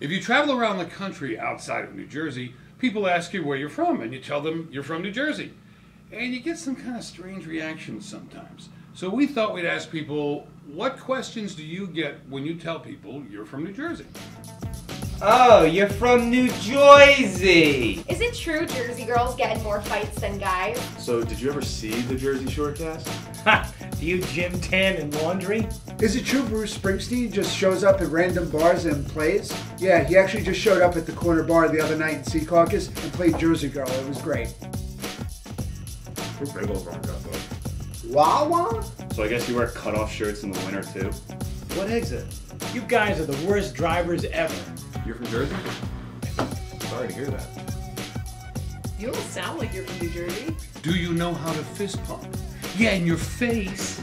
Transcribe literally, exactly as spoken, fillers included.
If you travel around the country outside of New Jersey, people ask you where you're from, and you tell them you're from New Jersey. And you get some kind of strange reactions sometimes. So we thought we'd ask people, what questions do you get when you tell people you're from New Jersey? Oh, you're from New Jersey! Is it true Jersey girls get in more fights than guys? So, did you ever see the Jersey Shore cast? Ha! Do you gym, tan, and laundry? Is it true Bruce Springsteen just shows up at random bars and plays? Yeah, he actually just showed up at the corner bar the other night in Secaucus and played Jersey Girl. It was great. We're big old rock up, though. Wawa? So I guess you wear cutoff shirts in the winter, too? What exit? You guys are the worst drivers ever. You're from Jersey? Sorry to hear that. You don't sound like you're from New Jersey. Do you know how to fist pump? Yeah, in your face.